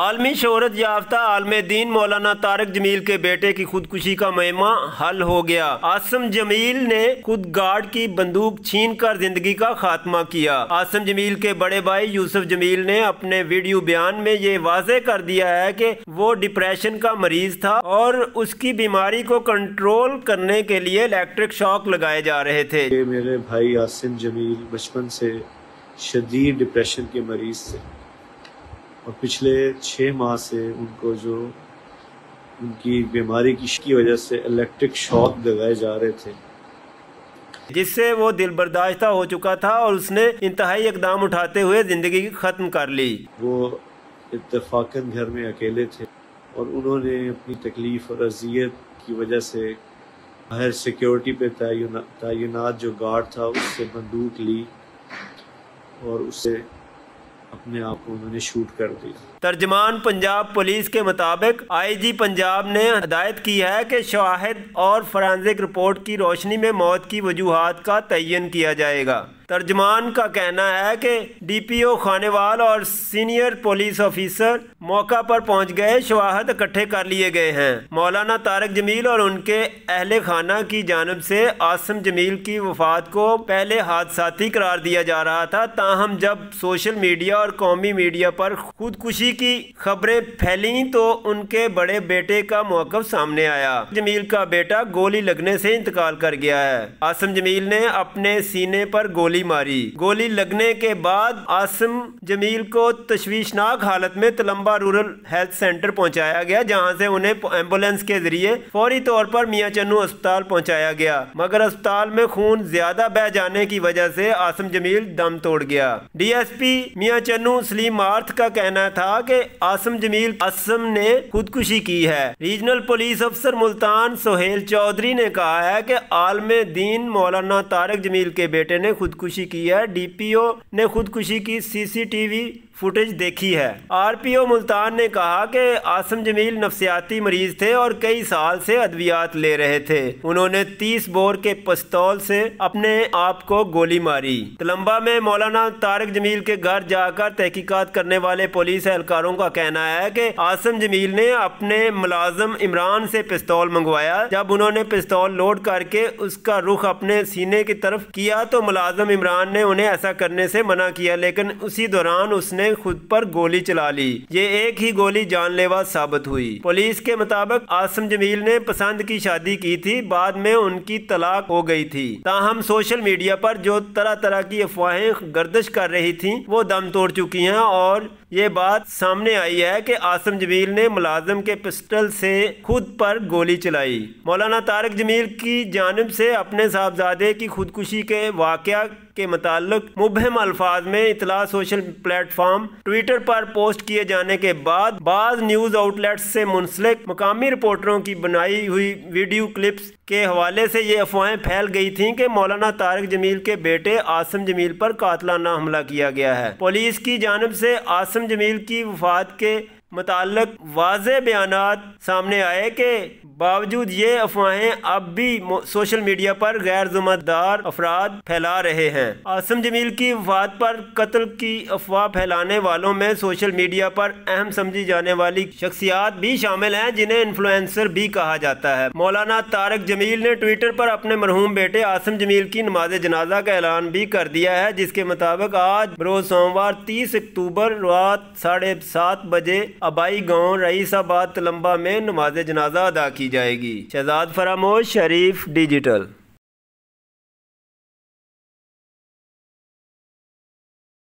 आलमी शोहरत याफ्ता आलमे दीन मौलाना तारिक जमील के बेटे की खुदकुशी का मामला हल हो गया। आसिम जमील ने खुद गार्ड की बंदूक छीनकर जिंदगी का खात्मा किया। आसिम जमील के बड़े भाई यूसुफ जमील ने अपने वीडियो बयान में ये वाज़े कर दिया है कि वो डिप्रेशन का मरीज था और उसकी बीमारी को कंट्रोल करने के लिए इलेक्ट्रिक शॉक लगाए जा रहे थे। मेरे भाई आसिम जमील बचपन से शदीद डिप्रेशन के मरीज थे और पिछले 6 माह से उनको जो उनकी बीमारी की वजह से इलेक्ट्रिक शॉक लगाए जा रहे थे, जिससे वो दिल बर्दाश्ता हो चुका था और उसने इंतहाई इकदाम उठाते हुए ज़िंदगी ख़त्म कर ली। वो इत्तेफाकन घर में अकेले थे और उन्होंने अपनी तकलीफ़ और अजियत की वजह से बाहर सिक्योरिटी पे तैनात जो गार्ड था उससे बंदूक ली और उससे अपने आप को उन्होंने शूट कर दिया। तर्जमान पंजाब पुलिस के मुताबिक आईजी पंजाब ने हिदायत की है कि शाहिद और फॉरेंसिक रिपोर्ट की रोशनी में मौत की वजूहात का तयन किया जाएगा। तर्जमान का कहना है कि डीपीओ खानेवाल और सीनियर पुलिस ऑफिसर मौका पर पहुंच गए, शवाहद इकट्ठे कर लिए गए हैं। मौलाना तारिक जमील और उनके अहले खाना की जानिब से आसिम जमील की वफात को पहले हादसाती करार दिया जा रहा था, ताहम जब सोशल मीडिया और कौमी मीडिया पर खुदकुशी की खबरें फैली तो उनके बड़े बेटे का मौकफ सामने आया। जमील का बेटा गोली लगने से इंतकाल कर गया है। आसिम जमील ने अपने सीने पर गोली मारी। गोली लगने के बाद आसिम जमील को तशवीशनाक हालत में तलंबा रूरल हेल्थ सेंटर पहुंचाया गया, जहां से उन्हें एम्बुलेंस के जरिए फौरी तौर पर मिया चन्नू अस्पताल पहुंचाया गया, मगर अस्पताल में खून ज्यादा बह जाने की वजह से आसिम जमील दम तोड़ गया। डीएसपी मिया चन्नू सलीम आर्थ का कहना था कि आसिम जमील ने खुदकुशी की है। रीजनल पुलिस अफसर मुल्तान सोहेल चौधरी ने कहा है कि आलमे दीन मौलाना तारिक जमील के बेटे ने खुदकुशी की है। डीपीओ ने खुदकुशी की सीसीटीवी फुटेज देखी है। आरपीओ मुल्तान ने कहा कि आसिम जमील नफसियाती मरीज थे और कई साल से अद्वियात ले रहे थे। उन्होंने 30 बोर के पिस्तौल से अपने आप को गोली मारी। तलंबा में मौलाना तारिक जमील के घर जाकर तहकीकात करने वाले पुलिस एहलकारों का कहना है कि आसिम जमील ने अपने मुलाजम इमरान से पिस्तौल मंगवाया। जब उन्होंने पिस्तौल लोड करके उसका रुख अपने सीने की तरफ किया तो मुलाजम इमरान ने उन्हें ऐसा करने से मना किया, लेकिन उसी दौरान उसने खुद पर गोली चला ली। ये एक ही गोली जानलेवा साबित हुई। पुलिस के मुताबिक आसिम जमील ने पसंद की शादी की थी, बाद में उनकी तलाक हो गई थी। ताहम सोशल मीडिया पर जो तरह तरह की अफवाहें गर्दिश कर रही थीं, वो दम तोड़ चुकी हैं और ये बात सामने आई है कि आसिम जमील ने मुलाजिम के पिस्टल से खुद पर गोली चलाई। मौलाना तारिक जमील की जानिब से अपने साहबजादे की खुदकुशी के वाकया के मुताल्लिक मुबहम अल्फाज में इतला सोशल प्लेटफॉर्म ट्विटर पर पोस्ट किए जाने के बाद बाज़ न्यूज़ आउटलेट्स से मुंसलिक मकामी रिपोर्टरों की बनाई हुई वीडियो क्लिप्स के हवाले से ये अफवाहें फैल गई थीं कि मौलाना तारिक जमील के बेटे आसिम जमील पर कातलाना हमला किया गया है। पुलिस की जानिब से आसिम जमील की वफात के मुताल्लिक वाज़े बयानात सामने आए के बावजूद ये अफवाहें अब भी सोशल मीडिया पर गैर जिम्मेदार अफराद फैला रहे हैं। आसिम जमील की वफात पर कत्ल की अफवाह फैलाने वालों में सोशल मीडिया पर अहम समझी जाने वाली शख्सियात भी शामिल हैं, जिन्हें इन्फ्लुएंसर भी कहा जाता है। मौलाना तारिक जमील ने ट्विटर पर अपने मरहूम बेटे आसिम जमील की नमाज जनाजा का ऐलान भी कर दिया है, जिसके मुताबिक आज बरोज़ सोमवार 30 अक्टूबर रात 7:30 बजे आबाई गाँव रईसाबाद तलंबा में नमाज जनाजा अदा की जाएगी। शहजाद फरामोश शरीफ डिजिटल।